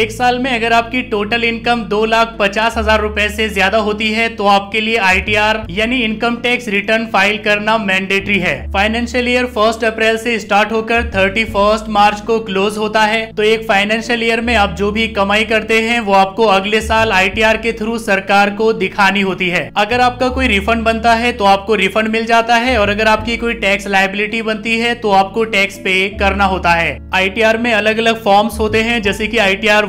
एक साल में अगर आपकी टोटल इनकम 2,50,000 रुपए से ज्यादा होती है तो आपके लिए ITR यानी इनकम टैक्स रिटर्न फाइल करना मैंडेटरी है। फाइनेंशियल ईयर 1 अप्रैल से स्टार्ट होकर 31 मार्च को क्लोज होता है, तो एक फाइनेंशियल ईयर में आप जो भी कमाई करते हैं वो आपको अगले साल ITR के थ्रू सरकार को दिखानी होती है। अगर आपका कोई रिफंड बनता है तो आपको रिफंड मिल जाता है, और अगर आपकी कोई टैक्स लायबिलिटी बनती है तो आपको टैक्स पे करना होता है। ITR में अलग अलग फॉर्म्स होते हैं, जैसे कि ITR 1,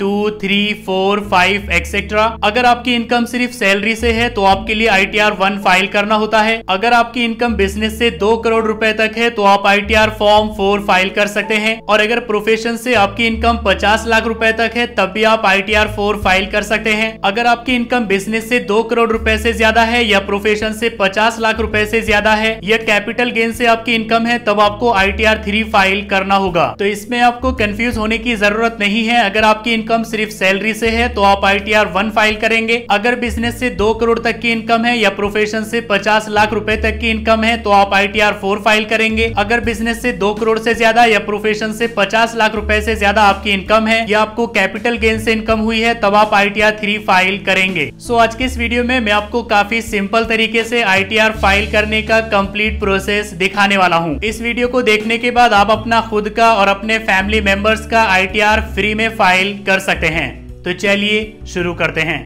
2, 3, 4, 5 एक्सेट्रा। अगर आपकी इनकम सिर्फ सैलरी से है तो आपके लिए ITR 1 फाइल करना होता है। अगर आपकी इनकम बिजनेस से 2 करोड़ रुपए तक है तो आप ITR फॉर्म 4 फाइल कर सकते हैं, और अगर प्रोफेशन से आपकी इनकम 50 लाख रुपए तक है तब भी आप ITR 4 फाइल कर सकते हैं। अगर आपकी इनकम बिजनेस से 2 करोड़ रुपए से ज्यादा है या प्रोफेशन से 50 लाख रुपए से ज्यादा है या कैपिटल गेन से आपकी इनकम है तब आपको ITR 3 फाइल करना होगा। तो इसमें आपको कंफ्यूज होने की जरूरत नहीं है। अगर आपकी इनकम सिर्फ सैलरी से है तो आप ITR 1 फाइल करेंगे। अगर बिजनेस से 2 करोड़ तक की इनकम है या प्रोफेशन से 50 लाख रुपए तक की इनकम है तो आप ITR 4 फाइल करेंगे। अगर बिजनेस से 2 करोड़ से ज्यादा या प्रोफेशन से 50 लाख रुपए से ज्यादा आपकी इनकम है या आपको कैपिटल गेन से इनकम हुई है तब आप ITR 3 फाइल करेंगे। सो आज के इस वीडियो में मैं आपको काफी सिंपल तरीके से ITR फाइल करने का कंप्लीट प्रोसेस दिखाने वाला हूँ। इस वीडियो को देखने के बाद आप अपना खुद का और अपने फैमिली मेंबर्स का ITR फ्री में फाइल कर सकते हैं। तो चलिए शुरू करते हैं।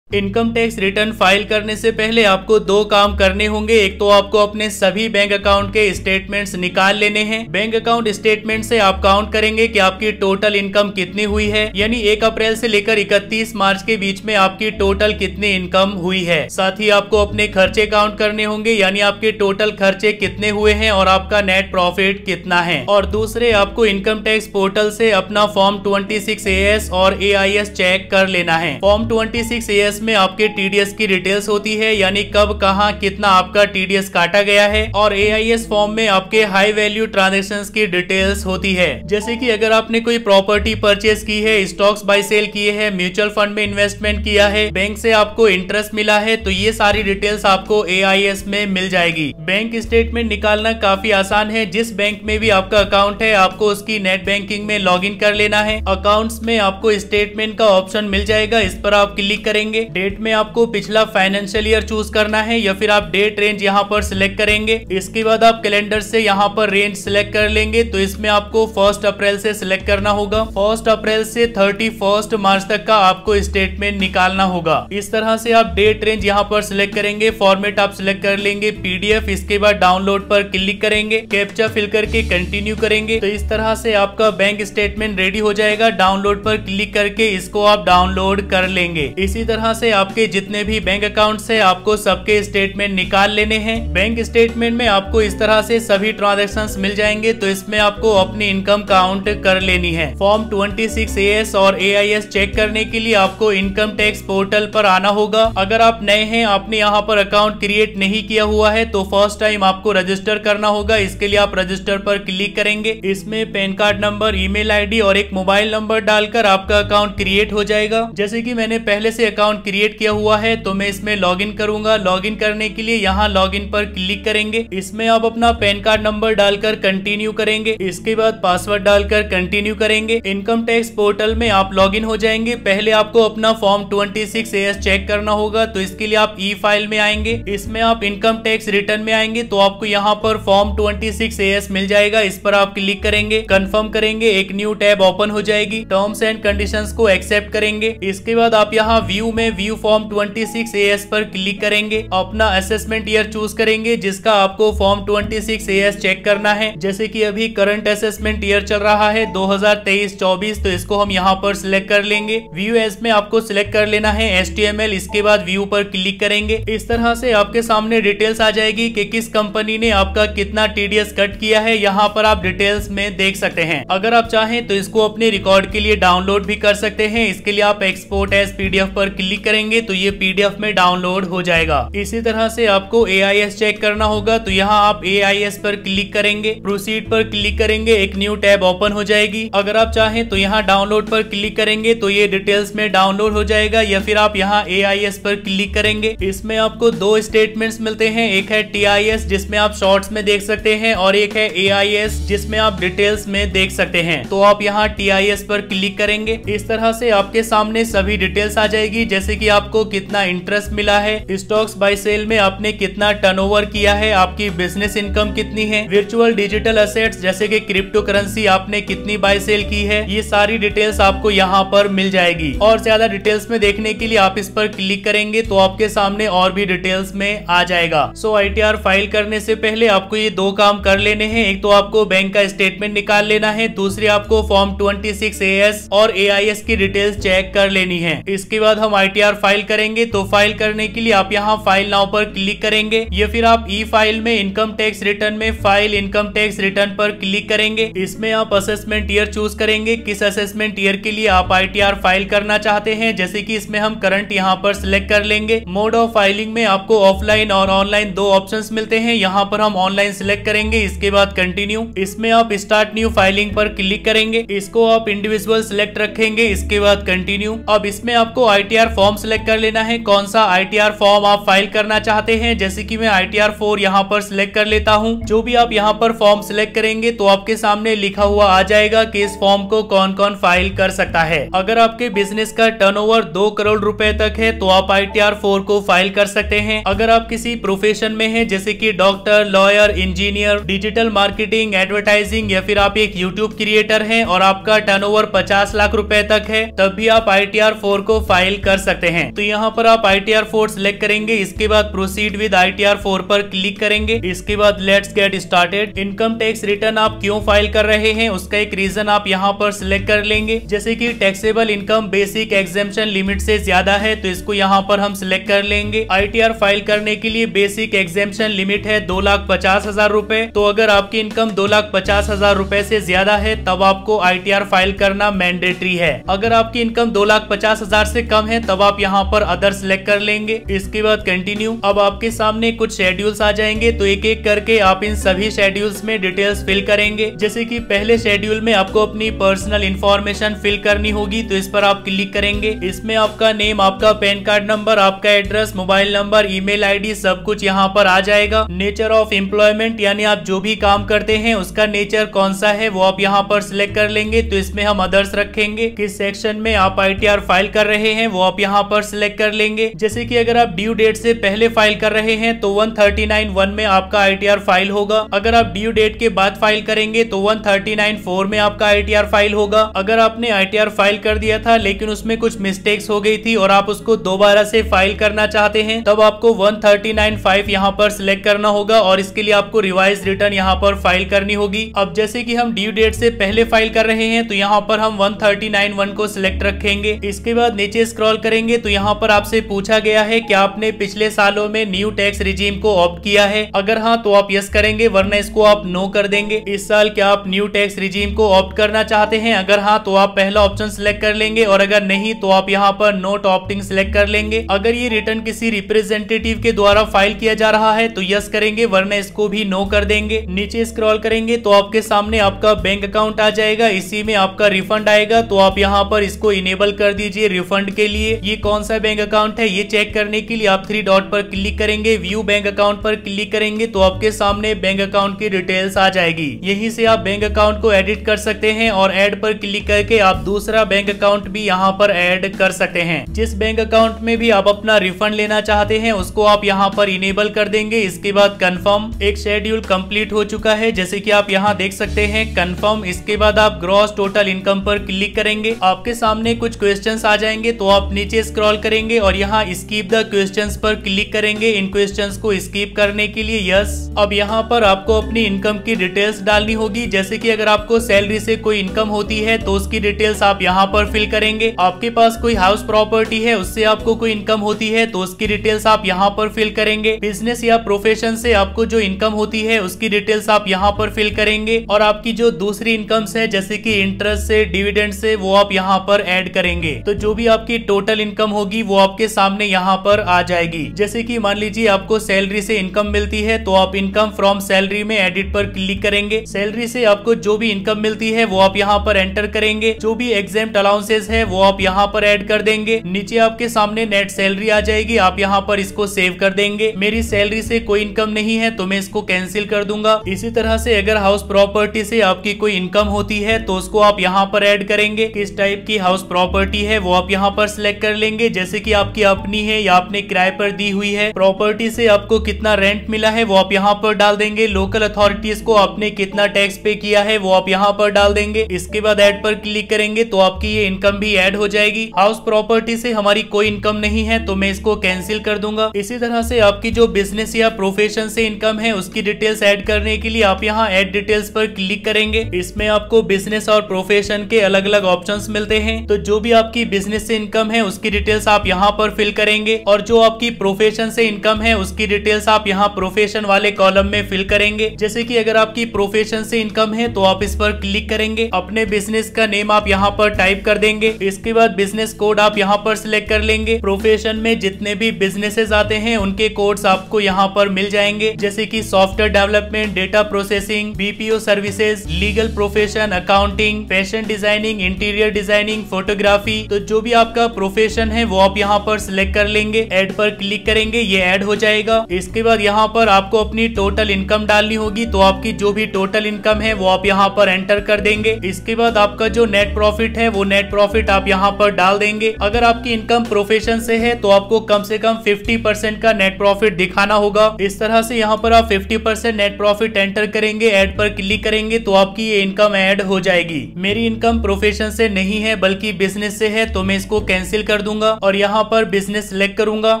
इनकम टैक्स रिटर्न फाइल करने से पहले आपको 2 काम करने होंगे। एक तो आपको अपने सभी बैंक अकाउंट के स्टेटमेंट्स निकाल लेने हैं। बैंक अकाउंट स्टेटमेंट से आप काउंट करेंगे कि आपकी टोटल इनकम कितनी हुई है, यानी 1 अप्रैल से लेकर 31 मार्च के बीच में आपकी टोटल कितनी इनकम हुई है। साथ ही आपको अपने खर्चे काउंट करने होंगे, यानी आपके टोटल खर्चे कितने हुए हैं और आपका नेट प्रॉफिट कितना है। और दूसरे, आपको इनकम टैक्स पोर्टल से अपना फॉर्म 26AS और AIS चेक कर लेना है। फॉर्म 26AS में आपके TDS की डिटेल्स होती है, यानी कब कहां कितना आपका TDS काटा गया है, और AIS फॉर्म में आपके हाई वैल्यू ट्रांजैक्शंस की डिटेल्स होती है, जैसे कि अगर आपने कोई प्रॉपर्टी परचेज की है, स्टॉक्स बाय सेल किए हैं, म्यूचुअल फंड में इन्वेस्टमेंट किया है, बैंक से आपको इंटरेस्ट मिला है, तो ये सारी डिटेल्स आपको AIS में मिल जाएगी। बैंक स्टेटमेंट निकालना काफी आसान है। जिस बैंक में भी आपका अकाउंट है आपको उसकी नेट बैंकिंग में लॉग इन कर लेना है। अकाउंट्स में आपको स्टेटमेंट का ऑप्शन मिल जाएगा, इस पर आप क्लिक करेंगे। डेट में आपको पिछला फाइनेंशियल ईयर चूज करना है या फिर आप डेट रेंज यहाँ पर सिलेक्ट करेंगे। इसके बाद आप कैलेंडर से यहाँ पर रेंज सिलेक्ट कर लेंगे, तो इसमें आपको 1 अप्रैल से सिलेक्ट करना होगा। 1 अप्रैल से 31 मार्च तक का आपको स्टेटमेंट निकालना होगा। इस तरह से आप डेट रेंज यहाँ पर सिलेक्ट करेंगे, फॉर्मेट आप सिलेक्ट कर लेंगे PDF, इसके बाद डाउनलोड पर क्लिक करेंगे, कैप्चा फिल करके कंटिन्यू करेंगे। तो इस तरह से आपका बैंक स्टेटमेंट रेडी हो जाएगा। डाउनलोड पर क्लिक करके इसको आप डाउनलोड कर लेंगे। इसी तरह से आपके जितने भी बैंक अकाउंट्स हैं आपको सबके स्टेटमेंट निकाल लेने हैं। बैंक स्टेटमेंट में आपको इस तरह से सभी ट्रांजैक्शंस मिल जाएंगे, तो इसमें आपको अपनी इनकम काउंट कर लेनी है। फॉर्म 26AS और AIS चेक करने के लिए आपको इनकम टैक्स पोर्टल पर आना होगा। अगर आप नए हैं, आपने यहाँ पर अकाउंट क्रिएट नहीं किया हुआ है, तो फर्स्ट टाइम आपको रजिस्टर करना होगा। इसके लिए आप रजिस्टर पर क्लिक करेंगे। इसमें PAN card number, email ID और एक मोबाइल नंबर डालकर आपका अकाउंट क्रिएट हो जाएगा। जैसे कि मैंने पहले से अकाउंट क्रिएट किया हुआ है तो मैं इसमें लॉगिन करूंगा। लॉगिन करने के लिए यहाँ लॉगिन पर क्लिक करेंगे। इसमें आप अपना पैन कार्ड नंबर डालकर कंटिन्यू करेंगे। इसके बाद पासवर्ड डालकर कंटिन्यू करेंगे। इनकम टैक्स पोर्टल में आप लॉगिन हो जाएंगे। पहले आपको अपना फॉर्म 26AS चेक करना होगा, तो इसके लिए आप ई फाइल में आएंगे। इसमें आप इनकम टैक्स रिटर्न में आएंगे तो आपको यहाँ पर फॉर्म 26AS मिल जाएगा। इस पर आप क्लिक करेंगे, कंफर्म करेंगे, एक न्यू टैब ओपन हो जाएगी। टर्म्स एंड कंडीशंस को एक्सेप्ट करेंगे। इसके बाद आप यहाँ व्यू में व्यू फॉर्म 26AS पर क्लिक करेंगे। अपना असेसमेंट ईयर चूज करेंगे जिसका आपको फॉर्म 26AS चेक करना है। जैसे कि अभी करंट असेसमेंट ईयर चल रहा है 2023-24, तो इसको हम यहाँ पर सिलेक्ट कर लेंगे। व्यू एस में आपको सिलेक्ट कर लेना है HTML। इसके बाद व्यू पर क्लिक करेंगे। इस तरह से आपके सामने डिटेल्स आ जाएगी कि किस कंपनी ने आपका कितना TDS कट किया है। यहाँ पर आप डिटेल्स में देख सकते हैं। अगर आप चाहें तो इसको अपने रिकॉर्ड के लिए डाउनलोड भी कर सकते हैं। इसके लिए आप एक्सपोर्ट एज PDF पर क्लिक करेंगे तो ये PDF में डाउनलोड हो जाएगा। इसी तरह से आपको AIS चेक करना होगा, तो यहाँ आप AIS पर क्लिक करेंगे, प्रोसीड पर क्लिक करेंगे, एक न्यू टैब ओपन हो जाएगी। अगर आप चाहें तो यहाँ डाउनलोड पर क्लिक करेंगे तो ये डिटेल्स में डाउनलोड हो जाएगा, या फिर आप यहाँ AIS पर क्लिक करेंगे। इसमें आपको दो स्टेटमेंट्स मिलते हैं, एक है TIS जिसमें आप शॉर्ट्स में देख सकते हैं और एक है AIS जिसमें आप डिटेल्स में देख सकते हैं। तो आप यहाँ TIS पर क्लिक करेंगे। इस तरह से आपके सामने सभी डिटेल्स आ जाएगी, जैसे कि आपको कितना इंटरेस्ट मिला है, स्टॉक्स बाय सेल में आपने कितना टर्नओवर किया है, आपकी बिजनेस इनकम कितनी है, वर्चुअल डिजिटल असेट्स जैसे कि क्रिप्टो करेंसी आपने कितनी बाय सेल की है, ये सारी डिटेल्स आपको यहाँ पर मिल जाएगी। और ज्यादा डिटेल्स में देखने के लिए आप इस पर क्लिक करेंगे तो आपके सामने और भी डिटेल्स में आ जाएगा। सो ITR फाइल करने से पहले आपको ये दो काम कर लेने हैं, एक तो आपको बैंक का स्टेटमेंट निकाल लेना है, दूसरी आपको फॉर्म 26AS और AIS की डिटेल्स चेक कर लेनी है। इसके बाद हम ITR फाइल करेंगे, तो फाइल करने के लिए आप यहाँ फाइल नाउ पर क्लिक करेंगे या फिर आप ई फाइल में इनकम टैक्स रिटर्न में फाइल इनकम टैक्स रिटर्न पर क्लिक करेंगे। इसमें आप असेसमेंट ईयर चूज करेंगे, किस असेसमेंट ईयर के लिए आप ITR फाइल करना चाहते हैं, जैसे कि इसमें हम करंट यहाँ पर सिलेक्ट कर लेंगे। मोड ऑफ फाइलिंग में आपको ऑफलाइन और ऑनलाइन दो ऑप्शंस मिलते हैं, यहाँ पर हम ऑनलाइन सिलेक्ट करेंगे। इसके बाद कंटिन्यू, इसमें आप स्टार्ट न्यू फाइलिंग पर क्लिक करेंगे, इसको आप इंडिविजुअल सिलेक्ट रखेंगे। इसके बाद कंटिन्यू। अब इसमें आपको ITR फॉर्म सिलेक्ट कर लेना है, कौन सा ITR फॉर्म आप फाइल करना चाहते हैं, जैसे कि मैं ITR 4 यहाँ पर सिलेक्ट कर लेता हूँ। जो भी आप यहाँ पर फॉर्म सिलेक्ट करेंगे तो आपके सामने लिखा हुआ आ जाएगा कि इस फॉर्म को कौन कौन फाइल कर सकता है। अगर आपके बिजनेस का टर्नओवर 2 करोड़ रुपए तक है तो आप ITR 4 को फाइल कर सकते हैं। अगर आप किसी प्रोफेशन में हैं, जैसे कि doctor, lawyer, engineer, digital marketing, advertising, या फिर आप एक यूट्यूब क्रिएटर हैं और आपका टर्नओवर 50 लाख रुपए तक है, तब भी आप ITR 4 को फाइल कर सकते हैं। तो यहाँ पर आप ITR 4 सिलेक्ट करेंगे, इसके बाद प्रोसीड विद ITR 4 पर क्लिक करेंगे। इसके बाद let's get started. Income tax return आप क्यों फाइल कर रहे हैं उसका एक रीजन आप यहाँ पर सिलेक्ट कर लेंगे, जैसे कि taxable income basic exemption limit से ज्यादा है तो इसको यहाँ पर हम सिलेक्ट कर लेंगे। ITR फाइल करने के लिए बेसिक एग्जेम्पशन लिमिट है 2,50,000 रुपए, तो अगर आपकी इनकम 2,50,000 रुपए से ज्यादा है तब आपको ITR फाइल करना मैंडेटरी है। अगर आपकी इनकम 2,50,000 से कम है तब आप यहाँ पर अदर सिलेक्ट कर लेंगे। इसके बाद कंटिन्यू। अब आपके सामने कुछ शेड्यूल्स आ जाएंगे, तो एक एक करके आप इन सभी शेड्यूल्स में डिटेल्स फिल करेंगे। जैसे कि पहले शेड्यूल में आपको अपनी पर्सनल इन्फॉर्मेशन फिल करनी होगी, तो इस पर आप क्लिक करेंगे। इसमें आपका नेम, आपका पैन कार्ड नंबर, आपका address, mobile number, email ID सब कुछ यहाँ पर आ जाएगा। नेचर ऑफ एम्प्लॉयमेंट यानी आप जो भी काम करते हैं उसका नेचर कौन सा है वो आप यहाँ पर सिलेक्ट कर लेंगे, तो इसमें हम अदर्स रखेंगे। किस सेक्शन में आप ITR फाइल कर रहे हैं वो आप यहाँ पर सिलेक्ट कर लेंगे। जैसे कि अगर आप ड्यू डेट से पहले फाइल कर रहे हैं तो 139(1) में आपका ITR फाइल होगा। अगर आप ड्यू डेट के बाद फाइल करेंगे तो 139(4) में आपका ITR फाइल होगा। अगर आपने ITR फाइल कर दिया था लेकिन उसमें कुछ मिस्टेक्स हो गई थी और आप उसको दोबारा से फाइल करना चाहते हैं तब आपको 139(5) यहाँ पर सिलेक्ट करना होगा और इसके लिए आपको रिवाइज रिटर्न यहाँ पर फाइल करनी होगी। अब जैसे कि हम ड्यू डेट से पहले फाइल कर रहे हैं तो यहाँ पर हम 139(1) को सिलेक्ट रखेंगे। इसके बाद नीचे स्क्रॉल करेंगे तो यहाँ पर आपसे पूछा गया है कि आपने पिछले सालों में न्यू टैक्स रिजीम को ऑप्ट किया है, अगर हाँ तो आप यस करेंगे वरना इसको आप नो कर देंगे। इस साल क्या आप न्यू टैक्स रिजीम को ऑप्ट करना चाहते हैं, अगर हाँ तो आप पहला ऑप्शन सिलेक्ट कर लेंगे और अगर नहीं तो आप यहाँ पर नोट ऑप्टिंग सिलेक्ट कर लेंगे। अगर ये रिटर्न किसी रिप्रेजेंटेटिव के द्वारा फाइल किया जा रहा है तो यस करेंगे वरना इसको भी नो कर देंगे। नीचे स्क्रॉल करेंगे तो आपके सामने आपका बैंक अकाउंट आ जाएगा, इसी में आपका रिफंड आएगा, तो आप यहाँ पर इसको इनेबल कर दीजिए रिफंड के लिए। ये कौन सा बैंक अकाउंट है ये चेक करने के लिए आप 3 डॉट पर क्लिक करेंगे, व्यू बैंक अकाउंट पर क्लिक करेंगे तो आपके सामने बैंक अकाउंट की डिटेल्स आ जाएगी। यहीं से आप बैंक अकाउंट को एडिट कर सकते हैं और एड पर क्लिक करके आप दूसरा बैंक अकाउंट भी यहाँ पर एड कर सकते हैं। जिस बैंक अकाउंट में भी आप अपना रिफंड लेना चाहते हैं उसको आप यहाँ पर इनेबल कर देंगे। इसके बाद कंफर्म। एक शेड्यूल कंप्लीट हो चुका है, जैसे कि आप यहाँ देख सकते हैं कंफर्म। इसके बाद आप ग्रॉस टोटल इनकम पर क्लिक करेंगे, आपके सामने कुछ क्वेश्चंस आ जाएंगे तो आप नीचे स्क्रॉल करेंगे और यहाँ स्किप द क्वेश्चंस पर क्लिक करेंगे। इन क्वेश्चंस को स्किप करने के लिए यस। अब यहाँ पर आपको अपनी इनकम की डिटेल्स डालनी होगी, जैसे कि अगर आपको सैलरी से कोई इनकम होती है तो उसकी डिटेल्स आप यहाँ पर फिल करेंगे। आपके पास कोई हाउस प्रॉपर्टी है उससे आपको कोई इनकम होती है तो उसकी डिटेल्स आप यहाँ पर फिल करेंगे। बिजनेस या प्रोफेशन से आपको जो इनकम होती है उसकी डिटेल्स आप यहाँ पर फिल करेंगे और आपकी जो दूसरी इनकम्स है जैसे कि इंटरेस्ट से, डिविडेंड से, वो आप यहाँ पर ऐड करेंगे। तो जो भी आपकी टोटल इनकम होगी वो आपके सामने यहाँ पर आ जाएगी। जैसे कि मान लीजिए आपको सैलरी से इनकम मिलती है तो आप इनकम फ्रॉम सैलरी में एडिट पर क्लिक करेंगे। सैलरी से आपको जो भी इनकम मिलती है वो आप यहाँ पर एंटर करेंगे। जो भी एग्जेम्प्ट अलाउंसेस है वो आप यहाँ पर एड कर देंगे। नीचे आपके सामने नेट सैलरी आ जाएगी, आप यहाँ पर इसको सेव कर देंगे। मेरी सैलरी से कोई इनकम नहीं है तो मैं इसको कैंसिल कर दूंगा। इसी तरह से अगर हाउस प्रॉपर्टी से आपकी कोई इनकम होती है तो उसको आप यहाँ पर ऐड करेंगे। किस टाइप की हाउस प्रॉपर्टी है वो आप यहाँ पर सिलेक्ट कर लेंगे, जैसे कि आपकी अपनी है या आपने किराए पर दी हुई है। प्रॉपर्टी से आपको कितना रेंट मिला है वो आप यहाँ पर डाल देंगे। लोकल अथॉरिटीज को आपने कितना टैक्स पे किया है वो आप यहाँ पर डाल देंगे। इसके बाद ऐड पर क्लिक करेंगे तो आपकी ये इनकम भी ऐड हो जाएगी। हाउस प्रॉपर्टी से हमारी कोई इनकम नहीं है तो मैं इसको कैंसिल कर दूंगा। इसी तरह से आपकी जो बिजनेस या प्रोफेशन से इनकम है उसकी डिटेल्स ऐड करने के लिए आप यहाँ ऐड डिटेल्स पर क्लिक करेंगे। इसमें आपको बिजनेस और प्रोफेशन के अलग अलग ऑप्शंस मिलते हैं। तो जो भी आपकी बिजनेस से इनकम है उसकी डिटेल्स आप यहाँ पर फिल करेंगे और जो आपकी प्रोफेशन से इनकम है उसकी डिटेल्स आप यहाँ प्रोफेशन वाले कॉलम में फिल करेंगे। जैसे कि अगर आपकी प्रोफेशन से इनकम है तो आप इस पर क्लिक करेंगे। अपने बिजनेस का नेम आप यहाँ पर टाइप कर देंगे। इसके बाद बिजनेस कोड आप यहाँ पर सिलेक्ट कर लेंगे। प्रोफेशन में जितने भी बिजनेसेस आते हैं उनके कोड्स आपको यहाँ पर मिल जाएंगे, जैसे कि software development, data processing, BPO services, legal profession, accounting, fashion designing, interior designing, photography. तो जो भी आपका प्रोफेशन है वो आप यहाँ पर सिलेक्ट कर लेंगे। ऐड पर क्लिक करेंगे, ये ऐड हो जाएगा। इसके बाद यहाँ पर आपको अपनी टोटल इनकम डालनी होगी तो आपकी जो भी टोटल इनकम है वो आप यहाँ पर एंटर कर देंगे। इसके बाद आपका जो नेट प्रॉफिट है वो नेट प्रॉफिट आप यहाँ पर डाल देंगे। अगर आपकी इनकम प्रोफेशन से है तो आपको कम से कम 50% का नेट प्रॉफिट दिखाना होगा। इस तरह से यहाँ पर आप 50% नेट प्रॉफिट एंटर करेंगे। ऐड पर क्लिक करेंगे तो आपकी ये इनकम ऐड हो जाएगी। मेरी इनकम प्रोफेशन से नहीं है बल्कि बिजनेस से है तो मैं इसको कैंसिल कर दूंगा और यहाँ पर बिजनेस सिलेक्ट करूंगा।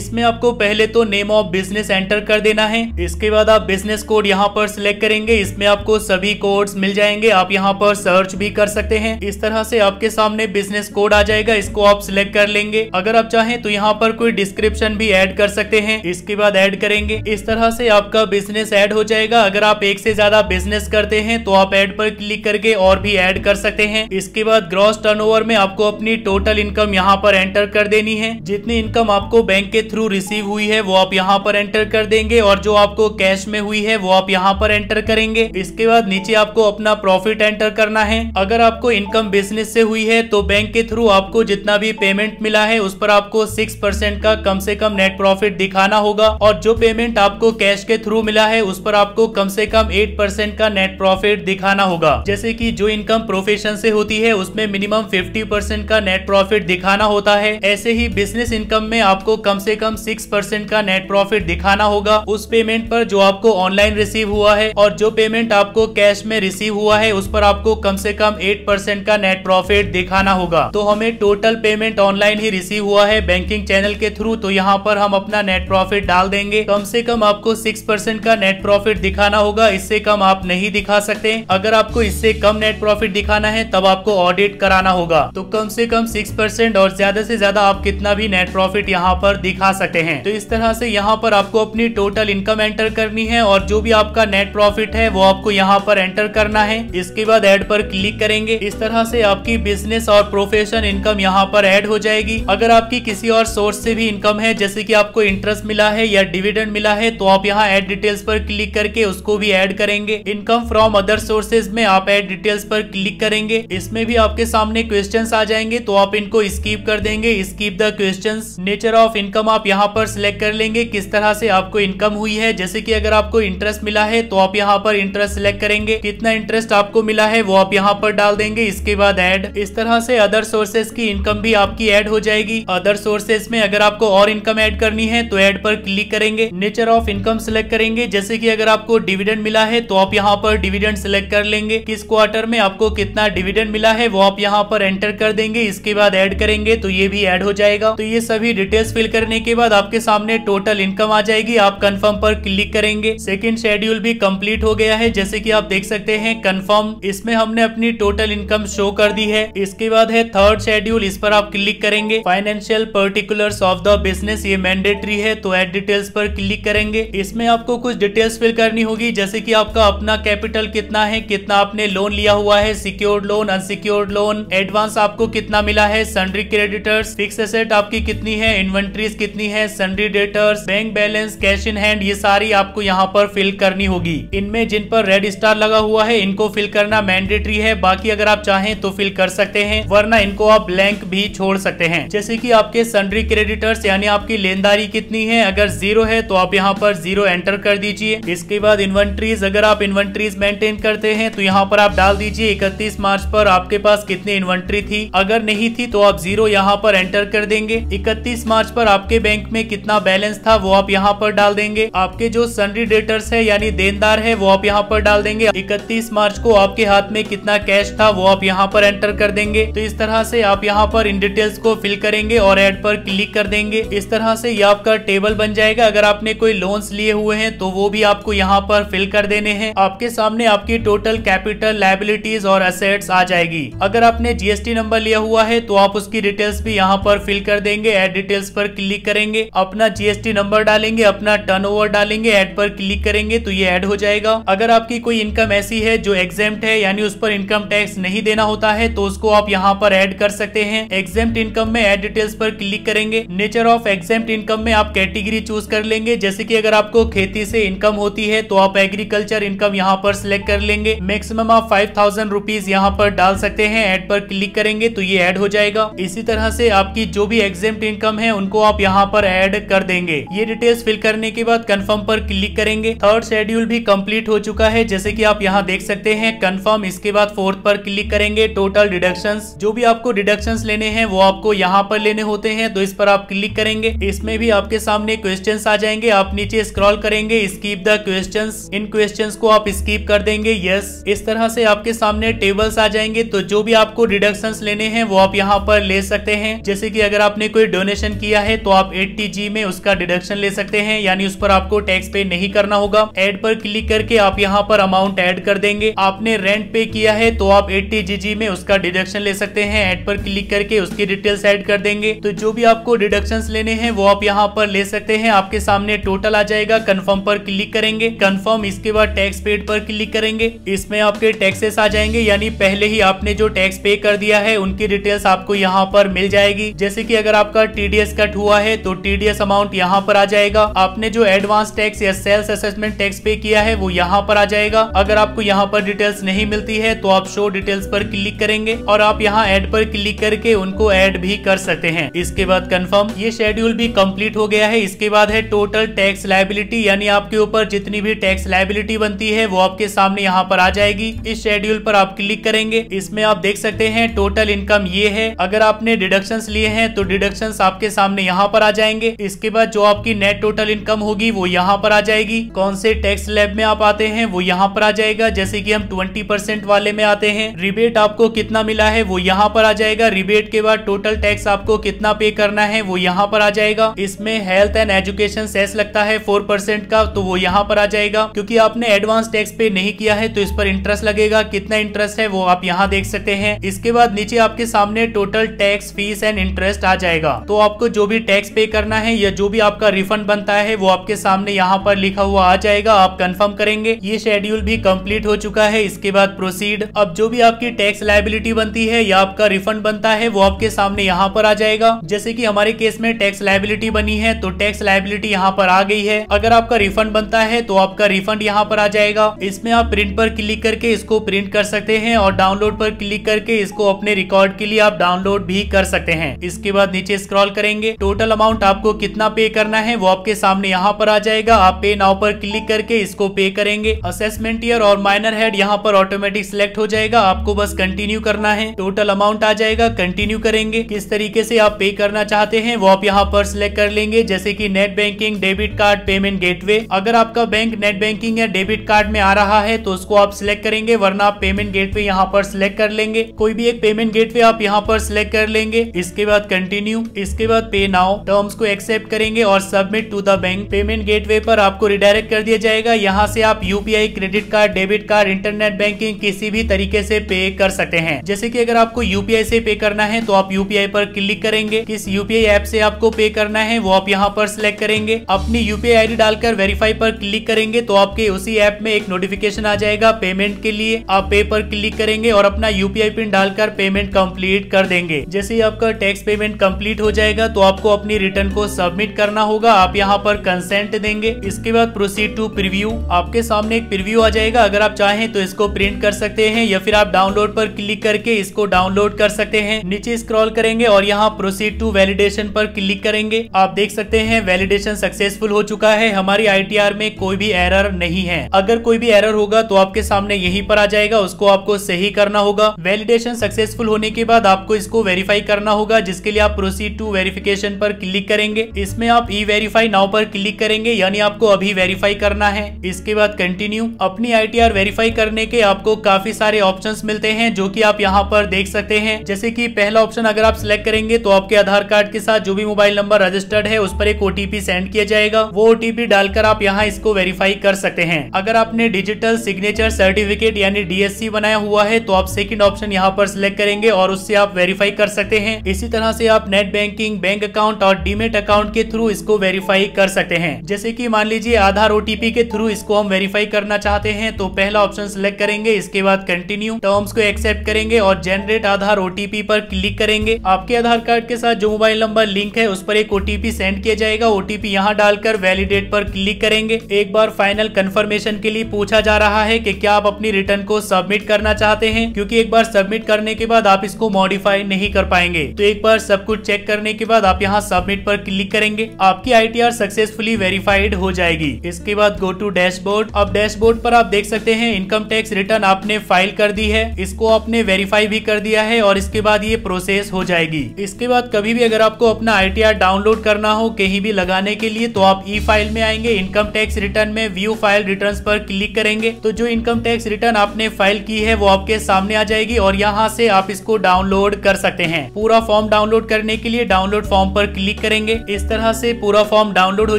इसमें आपको पहले तो नेम ऑफ बिजनेस एंटर कर देना है। इसके बाद आप बिजनेस कोड यहाँ पर सिलेक्ट करेंगे। इसमें आपको सभी कोड्स मिल जाएंगे, आप यहाँ पर सर्च भी कर सकते हैं। इस तरह से आपके सामने बिजनेस कोड आ जाएगा, इसको आप सिलेक्ट कर लेंगे। अगर आप चाहें तो यहाँ पर कोई डिस्क्रिप्शन भी ऐड कर सकते हैं। इसके बाद ऐड करेंगे। इस तरह से आपका बिजनेस ऐड हो जाएगा। अगर आप एक से ज्यादा बिजनेस करते हैं तो आप ऐड पर क्लिक करके और भी ऐड कर सकते हैं। इसके बाद ग्रॉस टर्नओवर में आपको अपनी टोटल इनकम यहाँ पर एंटर कर देनी है। जितनी इनकम आपको बैंक के थ्रू रिसीव हुई है वो आप यहाँ पर एंटर कर देंगे और जो आपको कैश में हुई है वो आप यहाँ पर एंटर करेंगे। इसके बाद नीचे आपको अपना प्रॉफिट एंटर करना है। अगर आपको इनकम बिजनेस से हुई है तो बैंक के थ्रू आपको जितना भी पेमेंट मिला है उस पर आपको 6% का कम से कम नेट प्रॉफिट दिखाना होगा और जो पेमेंट आपको कैश के थ्रू मिला है उस पर आपको कम से कम 8% का नेट प्रॉफिट दिखाना होगा। जैसे कि जो इनकम प्रोफेशन से होती है उसमें मिनिमम 50% का नेट प्रॉफिट दिखाना होता है, ऐसे ही बिजनेस इनकम में आपको कम से कम 6% का नेट प्रॉफिट दिखाना होगा उस पेमेंट पर जो आपको ऑनलाइन रिसीव हुआ है और जो पेमेंट आपको कैश में रिसीव हुआ है उस पर आपको कम से कम 8% का नेट प्रॉफिट दिखाना होगा। तो हमें टोटल पेमेंट ऑनलाइन ही रिसीव हुआ है बैंकिंग चैनल के थ्रू, तो यहाँ पर हम अपना नेट प्रॉफिट डाल देंगे। कम से कम आपको 6% का नेट प्रॉफिट दिखाना होगा, इससे कम आप नहीं दिखा सकते। अगर आपको इससे कम नेट प्रॉफिट दिखाना है तब आपको ऑडिट कराना होगा। तो कम से कम 6% और ज्यादा से ज्यादा आप कितना भी नेट प्रॉफिट यहाँ पर दिखा सकते हैं। तो इस तरह से यहाँ पर आपको अपनी टोटल इनकम एंटर करनी है और जो भी आपका नेट प्रॉफिट है वो आपको यहाँ पर एंटर करना है। इसके बाद ऐड पर क्लिक करेंगे। इस तरह से आपकी बिजनेस और प्रोफेशन इनकम यहाँ पर ऐड हो जाएगी। अगर आपकी किसी और सोर्स से भी इनकम है, जैसे कि आपको इंटरेस्ट मिला है या डिविडेंड मिला है, तो आप यहाँ ऐड डिटेल्स पर क्लिक करके उसको भी ऐड करेंगे। इनकम फ्रॉम अदर सोर्सेज में आप ऐड डिटेल्स पर क्लिक करेंगे। इसमें भी आपके सामने क्वेश्चंस आ जाएंगे तो आप इनको स्किप कर देंगे। Skip the questions. Nature of income आप यहाँ पर सिलेक्ट कर लेंगे, किस तरह से आपको इनकम हुई है। जैसे कि अगर आपको इंटरेस्ट मिला है तो आप यहाँ पर इंटरेस्ट सिलेक्ट करेंगे, कितना इंटरेस्ट आपको मिला है वो आप यहाँ पर डाल देंगे। इसके बाद ऐड। इस तरह से अदर सोर्सेज की इनकम भी आपकी ऐड हो जाएगी। अदर सोर्सेज में अगर आपको और इनकम ऐड करनी है तो ऐड पर क्लिक करेंगे। नेचर ऑफ इनकम सिलेक्ट करेंगे। जैसे कि अगर आपको डिविडेंड मिला है तो आप यहाँ पर डिविडेंड सिलेक्ट कर लेंगे। किस क्वार्टर में आपको कितना डिविडेंड मिला है वो आप यहाँ पर एंटर कर देंगे। इसके बाद ऐड करेंगे तो ये भी ऐड हो जाएगा। तो ये सभी डिटेल्स फिल करने के बाद आपके सामने टोटल इनकम आ जाएगी। आप कंफर्म पर क्लिक करेंगे। सेकंड शेड्यूल भी कंप्लीट हो गया है, जैसे कि आप देख सकते हैं कंफर्म। इसमें हमने अपनी टोटल इनकम शो कर दी है। इसके बाद है थर्ड शेड्यूल, इस पर आप क्लिक करेंगे। Financial particulars of the business, ये मैंडेटरी है तो ऐड डिटेल्स पर क्लिक करेंगे। इसमें आपको कुछ डिटेल्स फिल करनी होगी, जैसे कि आपका अपना कैपिटल कितना है, कितना आपने लोन लिया हुआ है, secured loan, unsecured loan, advance आपको कितना मिला है, sundry creditors, assets, fix asset आपकी कितनी है, इन्वेंट्रीज कितनी है, sundry debtors, bank balance, cash in hand, ये सारी आपको यहाँ पर फिल करनी होगी। इनमें जिन पर रेड स्टार लगा हुआ है इनको फिल करना मैंडेटरी है, बाकी अगर आप चाहें तो फिल कर सकते हैं, वरना इनको आप ब्लैंक भी छोड़ सकते हैं। जैसे कि आपके सन्ड्री क्रेडिटर्स यानी आपकी लेनदारी कितनी है, अगर 0 है तो आप यहाँ पर 0 एंटर कर दीजिए। इसके बाद इन्वेंट्रीज, अगर आप इन्वेंट्रीज मेंटेन करते हैं तो यहाँ पर आप डाल दीजिए 31 मार्च पर आपके पास कितनी इन्वेंट्री थी, अगर नहीं थी तो आप 0 यहाँ पर एंटर कर देंगे। 31 मार्च पर आपके बैंक में कितना बैलेंस था वो आप यहाँ पर डाल देंगे। आपके जो सन्ड्री डेटर्स है यानी देनदार है वो आप यहाँ पर डाल देंगे। 31 मार्च को आपके हाथ में कितना कैश था वो आप यहाँ पर एंटर कर देंगे। तो इस तरह से आप यहाँ पर इन डिटेल्स को फिल करेंगे और ऐड पर क्लिक कर देंगे। इस तरह से ये आपका टेबल बन जाएगा। अगर आपने कोई लोन्स लिए हुए हैं तो वो भी आपको यहाँ पर फिल कर देने हैं। आपके सामने आपकी टोटल कैपिटल, लायबिलिटीज और असेट्स आ जाएगी। अगर आपने जीएसटी नंबर लिया हुआ है तो आप उसकी डिटेल्स भी यहाँ पर फिल कर देंगे। ऐड डिटेल्स पर क्लिक करेंगे, अपना जीएसटी नंबर डालेंगे, अपना टर्नओवर डालेंगे, ऐड पर क्लिक करेंगे तो ये ऐड हो जाएगा। अगर आपकी कोई इनकम ऐसी है जो एग्जेम्प्ट है यानी उस पर इनकम टैक्स नहीं देना होता है तो उसको आप यहाँ पर ऐड कर सकते हैं। एग्जेम्प्ट इनकम में ऐड डिटेल्स पर क्लिक करेंगे। नेचर ऑफ एग्जेम्प्ट इनकम में आप कैटेगरी चूज कर लेंगे। जैसे कि अगर आपको खेती से इनकम होती है तो आप एग्रीकल्चर इनकम यहाँ पर सिलेक्ट कर लेंगे। मैक्सिमम आप 5000 रुपीज यहाँ पर डाल सकते हैं। ऐड पर क्लिक करेंगे तो ये ऐड हो जाएगा। इसी तरह से आपकी जो भी एग्जेम्प्ट इनकम है उनको आप यहाँ पर ऐड कर देंगे। ये डिटेल्स फिल करने के बाद कंफर्म पर क्लिक करेंगे। थर्ड शेड्यूल भी कंप्लीट हो चुका है, जैसे कि आप यहाँ देख सकते हैं, कंफर्म। इसके बाद फोर्थ पर क्लिक करेंगे, टोटल डिडक्शंस। जो भी आपको डिडक्शंस लेने हैं वो आपको यहाँ पर लेने होते हैं तो इस पर आप क्लिक करेंगे। इसमें भी आपके सामने क्वेश्चंस आ जाएंगे। आप नीचे स्क्रॉल करेंगे, स्किप द क्वेश्चंस, इन क्वेश्चंस को आप स्किप कर देंगे, यस। इस तरह से आपके सामने टेबल्स आ जाएंगे। तो जो भी आपको डिडक्शंस लेने हैं वो आप यहाँ पर ले सकते हैं। जैसे कि अगर आपने कोई डोनेशन किया है तो आप 80G में उसका डिडक्शन ले सकते हैं, यानी उस पर आपको टैक्स पे नहीं करना होगा। एड पर क्लिक करके आप यहाँ पर अमाउंट ऐड कर देंगे। आपने रेंट पे किया है तो आप 80GG में उसका डिडक्शन ले सकते हैं। ऐड पर क्लिक करके उसकी डिटेल्स ऐड कर देंगे। तो जो भी आपको डिडक्शंस लेने हैं वो आप यहाँ पर ले सकते हैं। आपके सामने टोटल आ जाएगा। कंफर्म पर क्लिक करेंगे, कंफर्म। इसके बाद टैक्स पेड पर क्लिक करेंगे। इसमें आपके टैक्सेस आ जाएंगे, यानी पहले ही आपने जो टैक्स पे कर दिया है उनकी डिटेल्स आपको यहाँ पर मिल जाएगी। जैसे कि अगर आपका TDS कट हुआ है तो TDS अमाउंट यहाँ पर आ जाएगा। आपने जो एडवांस टैक्स या सेल्स असेसमेंट टैक्स पे किया है वो यहाँ पर आ जाएगा। अगर आपको यहाँ पर डिटेल्स नहीं मिलती है तो आप शो डिटेल्स पर क्लिक करेंगे और आप यहाँ ऐड पर क्लिक करके उनको ऐड भी कर सकते हैं। इसके बाद कंफर्म। ये शेड्यूल भी कंप्लीट हो गया है। इसके बाद है टोटल टैक्स लायबिलिटी, यानी आपके ऊपर जितनी भी टैक्स लायबिलिटी बनती है वो आपके सामने यहाँ पर आ जाएगी। इस शेड्यूल पर आप क्लिक करेंगे। इसमें आप देख सकते हैं टोटल इनकम ये है। अगर आपने डिडक्शंस लिए हैं तो डिडक्शंस आपके सामने यहाँ पर आ जाएंगे। इसके बाद जो आपकी नेट टोटल इनकम होगी वो यहाँ पर आ जाएगी। कौन से टैक्स स्लैब में आप आते हैं वो यहाँ पर आ जाएगा। जैसे कि हम 20% वाले में आते हैं। रिबेट आपको कितना मिला है वो यहाँ पर आ जाएगा। रिबेट के बाद टोटल टैक्स आपको कितना पे करना है वो यहाँ पर आ जाएगा। इसमें हेल्थ एंड एजुकेशन सेस लगता है 4% का, तो वो यहाँ पर आ जाएगा। क्योंकि आपने एडवांस टैक्स पे नहीं किया है तो इस पर इंटरेस्ट लगेगा। कितना इंटरेस्ट है वो आप यहाँ देख सकते हैं। इसके बाद नीचे आपके सामने total tax, fees and interest आ जाएगा। तो आपको जो भी टैक्स पे करना है या जो भी आपका रिफंड बनता है वो आपके सामने यहाँ पर लिखा हुआ आ जाएगा। आप कंफर्म करेंगे। ये शेड्यूल भी कंप्लीट हो चुका है। इसके बाद प्रोसीड। अब जो भी आपकी टैक्स लायबिलिटी बनती है या आपका रिफंड बनता है वो आपके सामने यहाँ पर आ जाएगा। जैसे कि हमारे केस में टैक्स लायबिलिटी बनी है तो टैक्स लायबिलिटी यहाँ पर आ गई है। अगर आपका रिफंड बनता है तो आपका रिफंड यहाँ पर आ जाएगा। इसमें आप प्रिंट पर क्लिक करके इसको प्रिंट कर सकते हैं और डाउनलोड पर क्लिक करके इसको अपने रिकॉर्ड के लिए आप डाउनलोड भी कर सकते हैं। इसके बाद नीचे स्क्रॉल करेंगे, टोटल अमाउंट आपको कितना पे करना है वो आपके सामने यहाँ पर आ जाएगा। आप पे नाउ पर क्लिक करके इसको पे करेंगे। असेसमेंट ईयर और माइनर हेड यहाँ पर ऑटोमेटिक सिलेक्ट हो जाएगा। आपको बस कंटिन्यू करना है। टोटल अमाउंट आ जाएगा, कंटिन्यू करेंगे। किस तरीके से आप पे करना चाहते हैं वो आप यहाँ पर सिलेक्ट कर लेंगे। जैसे कि net banking, debit card, payment gateway. अगर आपका बैंक नेट बैंकिंग या डेबिट कार्ड में आ रहा है तो उसको आप सिलेक्ट करेंगे, वरना आप पेमेंट गेटवे यहाँ पर सिलेक्ट कर लेंगे। कोई भी एक पेमेंट गेटवे आप यहाँ पर सिलेक्ट कर लेंगे। इसके बाद कंटिन्यू। इसके बाद पे नाउ। टर्म्स को एक्सेप्ट करेंगे और submit to the bank. Payment gateway पर आपको रिडायरेक्ट कर दिया जाएगा। यहाँ से आप UPI, credit card, debit card, internet banking किसी भी तरीके से पे कर सकते हैं। जैसे कि अगर आपको UPI से पे करना है तो आप UPI पर क्लिक करेंगे। किस UPI ऐप से आपको पे करना है वो आप यहाँ पर सिलेक्ट करेंगे। अपनी UPI ID डालकर वेरीफाई पर क्लिक करेंगे तो आपके उसी ऐप में एक नोटिफिकेशन आ जाएगा पेमेंट के लिए। आप पे पर क्लिक करेंगे और अपना UPI पिन डालकर पेमेंट कम्प्लीट कर देंगे। जैसे ही आपका टैक्स पेमेंट कंप्लीट हो जाएगा तो आपको अपनी रिटर्न को सबमिट करना होगा। आप यहाँ पर कंसेंट देंगे, इसके बाद प्रोसीड टू प्रीव्यू। आपके सामने एक प्रीव्यू आ जाएगा। अगर आप चाहें तो इसको प्रिंट कर सकते हैं या फिर आप डाउनलोड पर क्लिक करके इसको डाउनलोड कर सकते हैं। नीचे स्क्रॉल करेंगे और यहाँ प्रोसीड टू वैलिडेशन पर क्लिक करेंगे। आप देख सकते हैं वैलिडेशन सक्सेसफुल हो चुका है। हमारी ITR में कोई भी एरर नहीं है। अगर कोई भी एरर होगा तो आपके सामने यहीं पर आ जाएगा, उसको आपको सही करना होगा। वैलिडेशन सक्सेसफुल होने के बाद आपको इसको वेरीफाई करना होगा, जिसके लिए आप प्रोसीड टू वेरिफिकेशन पर क्लिक करेंगे। इसमें आप ई वेरीफाई नाउ पर क्लिक करेंगे, यानी आपको अभी वेरीफाई करना है। इसके बाद कंटिन्यू। अपनी ITR वेरीफाई करने के आपको काफी सारे ऑप्शंस मिलते हैं जो कि आप यहाँ पर देख सकते हैं। जैसे कि पहला ऑप्शन अगर आप सिलेक्ट करेंगे तो आपके आधार कार्ड के साथ जो भी मोबाइल नंबर रजिस्टर्ड है उस पर एक OTP सेंड किया जाएगा। वो OTP डालकर आप यहाँ इसको वेरीफाई कर सकते हैं। अगर आपने डिजिटल सिग्नेचर सर्टिफिकेट यानी DSC बनाया हुआ है तो आप सेकंड ऑप्शन यहाँ पर सिलेक्ट करेंगे और उससे आप वेरीफाई कर सकते हैं। इसी तरह से आप नेट बैंकिंग, बैंक अकाउंट और डीमेट अकाउंट के थ्रू इसको वेरीफाई कर सकते हैं। जैसे कि मान लीजिए आधार OTP के थ्रू इसको हम वेरीफाई करना चाहते हैं तो पहला ऑप्शन सिलेक्ट करेंगे। इसके बाद कंटिन्यू, टर्म्स को एक्सेप्ट करेंगे और जनरेट आधार OTP पर क्लिक करेंगे। आपके आधार कार्ड के साथ जो मोबाइल नंबर लिंक है उस पर एक OTP सेंड किया जाएगा। OTP यहाँ डालकर वैलिडेट पर क्लिक करेंगे। एक बार फाइनल कंफर्मेशन के लिए पूछा जा रहा है कि क्या आप अपनी रिटर्न को सबमिट करना चाहते हैं, क्योंकि एक बार सबमिट करने के बाद आप इसको मॉडिफाई नहीं कर पाएंगे। तो एक बार सब कुछ चेक करने के बाद आप यहाँ सबमिट पर क्लिक करेंगे। आपकी ITR सक्सेसफुली वेरीफाइड हो जाएगी। इसके बाद गो टू डैशबोर्ड। अब डैशबोर्ड पर आप देख सकते हैं इनकम टैक्स रिटर्न आपने फाइल कर दी है, इसको आपने वेरीफाई भी कर दिया है और इसके बाद ये प्रोसेस हो जाएगी। इसके बाद कभी भी अगर आपको अपना ITR डाउनलोड करना हो कहीं भी लगाने के लिए तो आप ई फाइल में आएंगे, इनकम टैक्स रिटर्न में व्यू फाइल रिटर्न्स पर क्लिक करेंगे तो जो इनकम टैक्स रिटर्न आपने फाइल की है वो आपके सामने आ जाएगी और यहाँ से आप इसको डाउनलोड कर सकते हैं। पूरा फॉर्म डाउनलोड करने के लिए डाउनलोड फॉर्म पर क्लिक करेंगे। इस तरह से पूरा फॉर्म डाउनलोड हो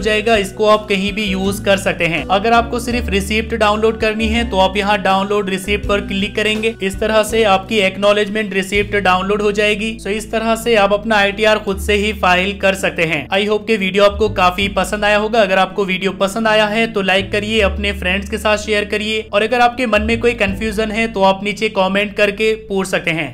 जाएगा। इसको आप कहीं भी यूज कर सकते हैं। अगर आपको सिर्फ रिसिप्ट डाउनलोड करनी है तो आप यहाँ डाउनलोड रिसिप्ट पर क्लिक करेंगे। इस तरह से आपकी एक्नॉलेजमेंट रिसिप्ट डाउनलोड हो जाएगी। तो इस तरह से आप अपना ITR खुद से ही फाइल कर सकते हैं। आई होप के वीडियो आपको काफी पसंद आया होगा। अगर आपको वीडियो पसंद आया है तो लाइक करिए, अपने फ्रेंड्स के साथ शेयर करिए और अगर आपके मन में कोई कंफ्यूजन है तो आप नीचे कमेंट करके पूछ सकते हैं।